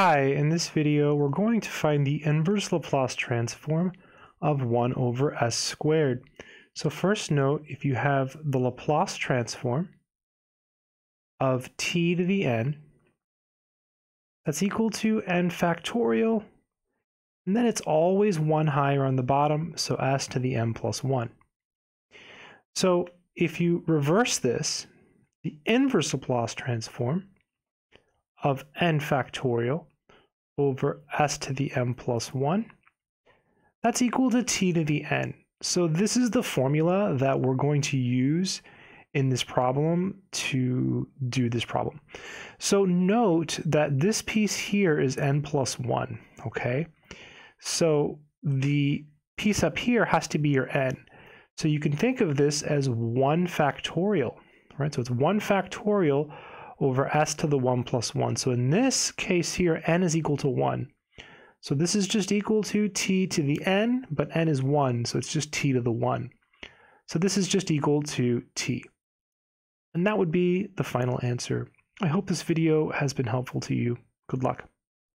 Hi, in this video we're going to find the inverse Laplace transform of 1 over s squared. So first note, if you have the Laplace transform of t to the n, that's equal to n factorial, and then it's always one higher on the bottom, so s to the n plus 1. So if you reverse this, the inverse Laplace transform of n factorial over s to the m plus 1, that's equal to t to the n. So this is the formula that we're going to use in this problem to do this problem. So note that this piece here is n plus 1, okay? So the piece up here has to be your n. So you can think of this as 1 factorial, right? So it's 1 factorial over s to the 1 plus 1. So in this case here, n is equal to 1. So this is just equal to t to the n, but n is 1, so it's just t to the 1. So this is just equal to t. And that would be the final answer. I hope this video has been helpful to you. Good luck.